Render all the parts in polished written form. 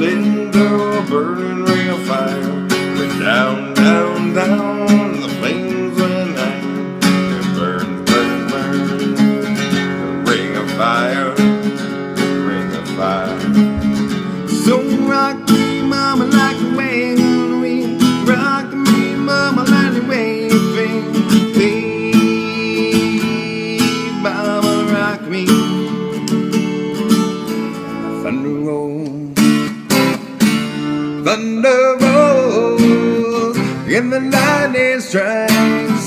little door, burning ring of fire. Went down, down, down, the flames went out. It burns, burn, burn, the ring of fire, the ring of fire. So rock me, mama, like the way on the wind. Rock me, mama, like the way you feel. Please, mama, rock me. Thunder rolls, thunder rolls, and the lightning strikes, and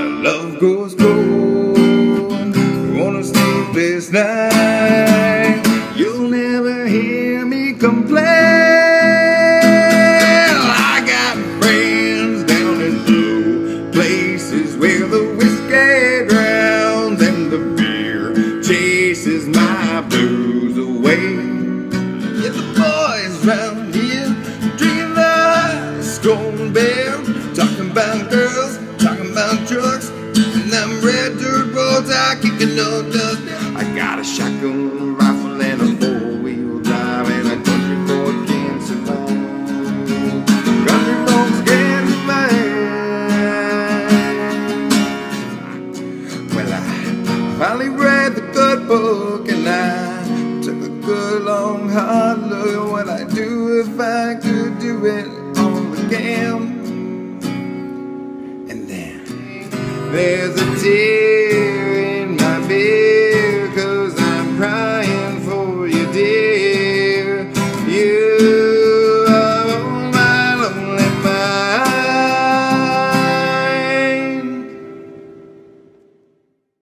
our love goes cold on a sleepless night. You'll never hear me complain. I got friends down in low places where the whiskey drowns and the beer chases my blues. Yeah, the boys round here drinking the scone beer, talking about girls, talking about trucks, and them red dirt roads are kicking no dust. I got a shotgun, a rifle, and a four-wheel drive, and a country boy can survive. Country boys can survive. Well, I finally read the good book, and a long hard look at what I'd do if I could do it all again. And then there's a tear.